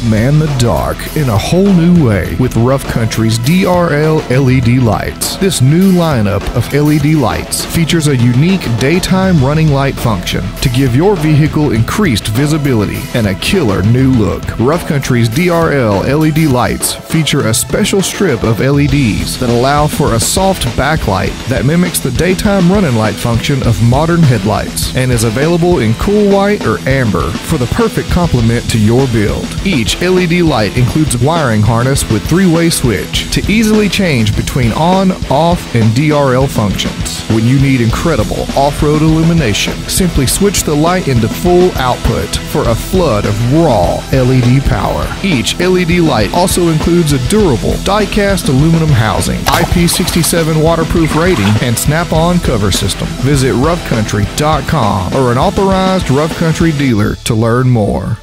command the dark in a whole new way with Rough Country's DRL LED lights. This new lineup of LED lights features a unique daytime running light function to give your vehicle increased visibility and a killer new look. Rough Country's DRL LED lights feature a special strip of LEDs that allow for a soft backlight that mimics the daytime running light function of modern headlights and is available in cool white or amber for the perfect complement to your build. Each LED light includes a wiring harness with three-way switch to easily change between on, off, and DRL functions. When you need incredible off-road illumination, simply switch the light into full output for a flood of raw LED power. Each LED light also includes a durable die-cast aluminum housing, IP67 waterproof rating, and snap-on cover system. Visit roughcountry.com or an authorized Rough Country dealer to learn more.